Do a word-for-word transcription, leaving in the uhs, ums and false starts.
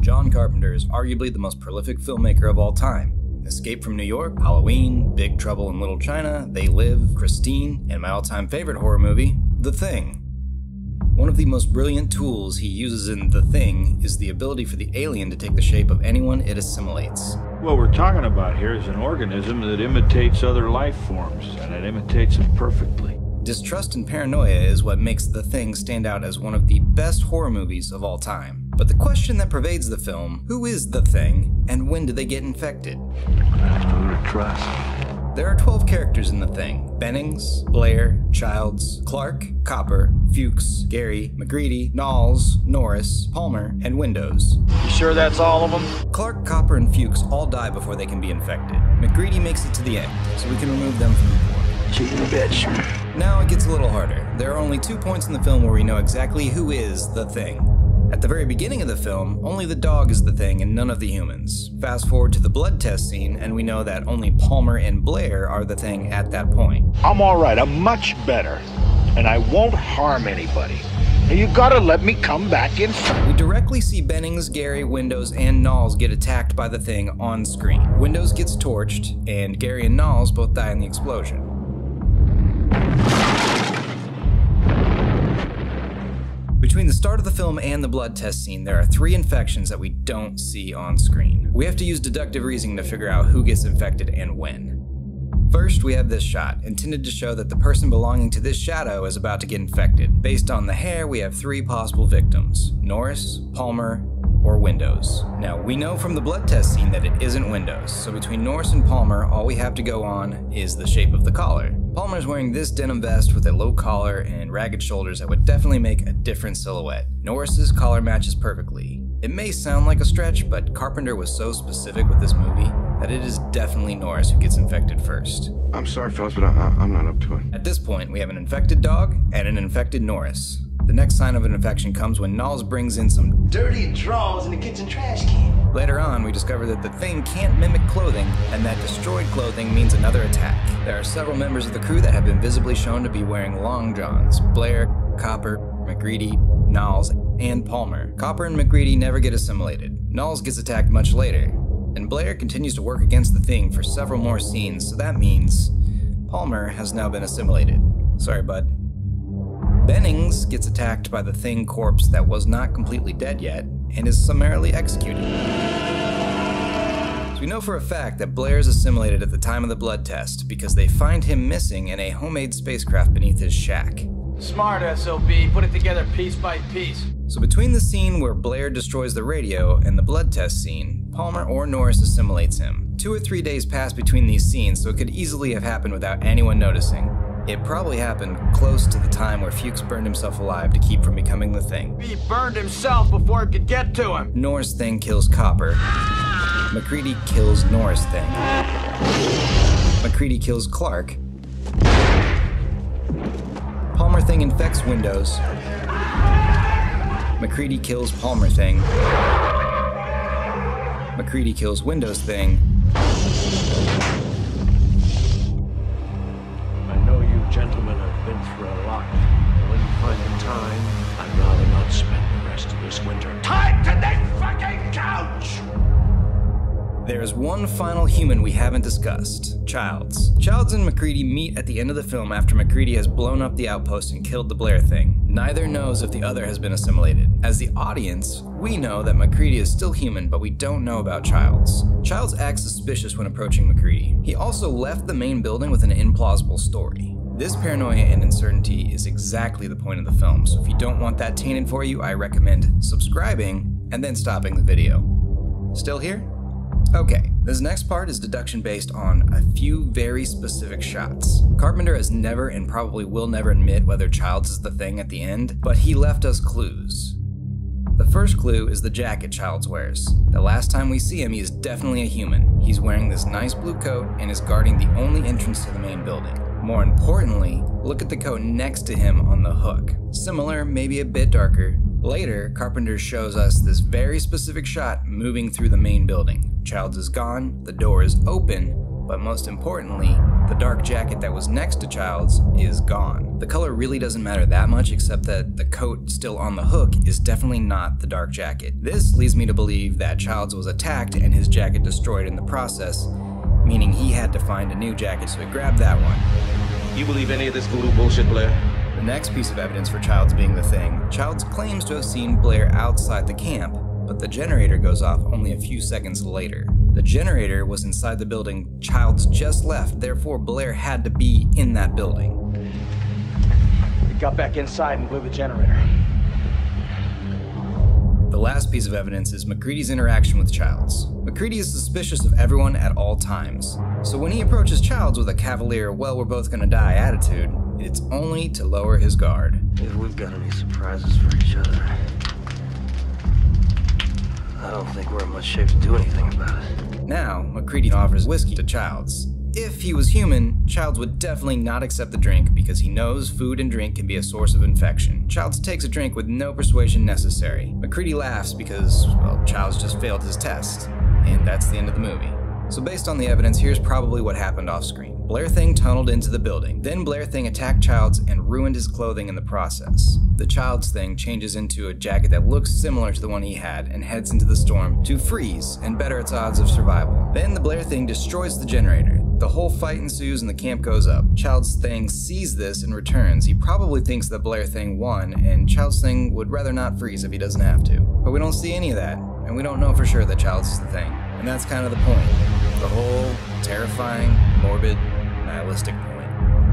John Carpenter is arguably the most prolific filmmaker of all time. Escape from New York, Halloween, Big Trouble in Little China, They Live, Christine, and my all-time favorite horror movie, The Thing. One of the most brilliant tools he uses in The Thing is the ability for the alien to take the shape of anyone it assimilates. What we're talking about here is an organism that imitates other life forms, and it imitates them perfectly. Distrust and paranoia is what makes The Thing stand out as one of the best horror movies of all time. But the question that pervades the film, who is The Thing, and when do they get infected? I have to learn to trust. There are twelve characters in The Thing. Bennings, Blair, Childs, Clark, Copper, Fuchs, Garry, MacReady, Nauls, Norris, Palmer, and Windows. You sure that's all of them? Clark, Copper, and Fuchs all die before they can be infected. MacReady makes it to the end, so we can remove them from the board. Cheating bitch. Now it gets a little harder. There are only two points in the film where we know exactly who is The Thing. At the very beginning of the film, only the dog is the thing and none of the humans. Fast forward to the blood test scene, and we know that only Palmer and Blair are the thing at that point. I'm all right, I'm much better, and I won't harm anybody. You gotta let me come back in. We directly see Bennings, Garry, Windows, and Nauls get attacked by the thing on screen. Windows gets torched, and Garry and Nauls both die in the explosion. Between the start of the film and the blood test scene, there are three infections that we don't see on screen. We have to use deductive reasoning to figure out who gets infected and when. First, we have this shot, intended to show that the person belonging to this shadow is about to get infected. Based on the hair, we have three possible victims: Norris, Palmer, or Windows. Now, we know from the blood test scene that it isn't Windows, so between Norris and Palmer, all we have to go on is the shape of the collar. Palmer's wearing this denim vest with a low collar and ragged shoulders that would definitely make a different silhouette. Norris's collar matches perfectly. It may sound like a stretch, but Carpenter was so specific with this movie that it is definitely Norris who gets infected first. I'm sorry, fellas, but I, I, I'm not up to it. At this point, we have an infected dog and an infected Norris. The next sign of an infection comes when Nauls brings in some dirty drawers in the kitchen trash can. Later on, we discover that the thing can't mimic clothing, and that destroyed clothing means another attack. There are several members of the crew that have been visibly shown to be wearing long johns: Blair, Copper, MacReady, Nauls, and Palmer. Copper and MacReady never get assimilated. Nauls gets attacked much later, and Blair continues to work against the thing for several more scenes, so that means Palmer has now been assimilated. Sorry, bud. Bennings gets attacked by the thing corpse that was not completely dead yet, and is summarily executed. So we know for a fact that Blair is assimilated at the time of the blood test, because they find him missing in a homemade spacecraft beneath his shack. Smart S O B, put it together piece by piece. So between the scene where Blair destroys the radio and the blood test scene, Palmer or Norris assimilates him. Two or three days pass between these scenes, so it could easily have happened without anyone noticing. It probably happened close to the time where Fuchs burned himself alive to keep from becoming the thing. He burned himself before it could get to him! Norris thing kills Copper. MacReady kills Norris thing. MacReady kills Clark. Palmer thing infects Windows. MacReady kills Palmer thing. MacReady kills Windows thing. Gentlemen have been through a lot. When you find the time, I'd rather not spend the rest of this winter tied to that fucking couch! There's one final human we haven't discussed: Childs. Childs and MacReady meet at the end of the film after MacReady has blown up the outpost and killed the Blair thing. Neither knows if the other has been assimilated. As the audience, we know that MacReady is still human, but we don't know about Childs. Childs acts suspicious when approaching MacReady. He also left the main building with an implausible story. This paranoia and uncertainty is exactly the point of the film, so if you don't want that tainted for you, I recommend subscribing and then stopping the video. Still here? Okay, this next part is deduction based on a few very specific shots. Carpenter has never and probably will never admit whether Childs is the thing at the end, but he left us clues. The first clue is the jacket Childs wears. The last time we see him, he is definitely a human. He's wearing this nice blue coat and is guarding the only entrance to the main building. More importantly, look at the coat next to him on the hook. Similar, maybe a bit darker. Later, Carpenter shows us this very specific shot moving through the main building. Childs is gone, the door is open, but most importantly, the dark jacket that was next to Childs is gone. The color really doesn't matter that much, except that the coat still on the hook is definitely not the dark jacket. This leads me to believe that Childs was attacked and his jacket destroyed in the process, meaning he had to find a new jacket, so he grabbed that one. You believe any of this voodoo bullshit, Blair? The next piece of evidence for Childs being the thing. Childs claims to have seen Blair outside the camp, but the generator goes off only a few seconds later. The generator was inside the building Childs just left, therefore Blair had to be in that building. He got back inside and blew the generator. The last piece of evidence is MacReady's interaction with Childs. MacReady is suspicious of everyone at all times, so when he approaches Childs with a cavalier, well, we're both gonna die attitude, it's only to lower his guard. If we've got any surprises for each other, I don't think we're in much shape to do anything about it. Now, MacReady offers whiskey to Childs. If he was human, Childs would definitely not accept the drink because he knows food and drink can be a source of infection. Childs takes a drink with no persuasion necessary. MacReady laughs because, well, Childs just failed his test. And that's the end of the movie. So based on the evidence, here's probably what happened off screen. Blair Thing tunneled into the building. Then Blair Thing attacked Childs and ruined his clothing in the process. The Childs Thing changes into a jacket that looks similar to the one he had and heads into the storm to freeze and better its odds of survival. Then the Blair Thing destroys the generator. The whole fight ensues and the camp goes up. Childs Thing sees this and returns. He probably thinks that Blair Thing won and Childs Thing would rather not freeze if he doesn't have to. But we don't see any of that and we don't know for sure that Childs is the thing. And that's kind of the point. The whole terrifying, morbid, nihilistic point.